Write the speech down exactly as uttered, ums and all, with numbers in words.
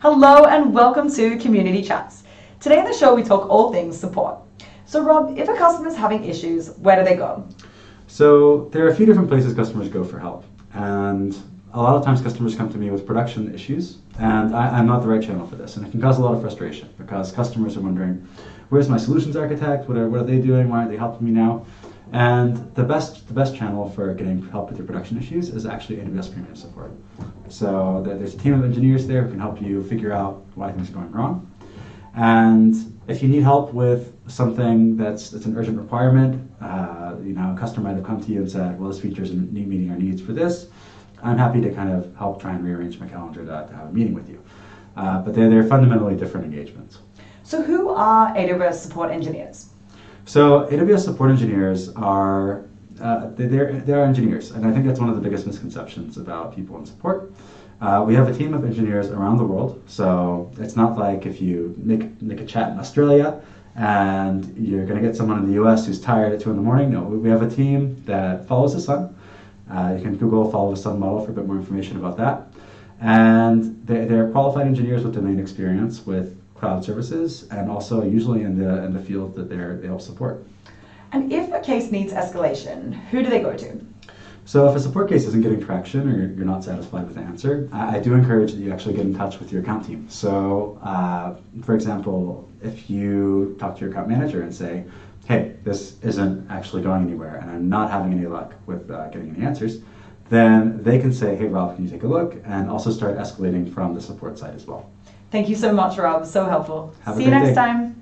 Hello and welcome to Community Chats. Today in the show we talk all things support. So Rob, if a customer's having issues, where do they go? So there are a few different places customers go for help, and a lot of times customers come to me with production issues, and I, I'm not the right channel for this, and it can cause a lot of frustration because customers are wondering, where's my solutions architect? What are, what are they doing? Why aren't they helping me now? And the best the best channel for getting help with your production issues is actually A W S Premium Support. So there's a team of engineers there who can help you figure out why things are going wrong. And if you need help with something that's that's an urgent requirement, uh, you know, a customer might have come to you and said, well, this feature isn't meeting our needs for this. I'm happy to kind of help try and rearrange my calendar to, to have a meeting with you. Uh, but they're, they're fundamentally different engagements. So who are A W S support engineers? So A W S support engineers are, uh, they're, they're engineers, and I think that's one of the biggest misconceptions about people in support. Uh, we have a team of engineers around the world, so it's not like if you make, make a chat in Australia and you're going to get someone in the U S who's tired at two in the morning. No, we have a team that follows the sun. Uh, you can Google follow the sun model for a bit more information about that. And they're, they're qualified engineers with domain experience with cloud services, and also usually in the in the field that they're, they help support. And if a case needs escalation, who do they go to? So if a support case isn't getting traction or you're not satisfied with the answer, I, I do encourage that you actually get in touch with your account team. So uh, for example, if you talk to your account manager and say, hey, this isn't actually going anywhere and I'm not having any luck with uh, getting any answers, then they can say, hey Rob, can you take a look? And also start escalating from the support side as well. Thank you so much, Rob. So helpful. Have See you next day. time.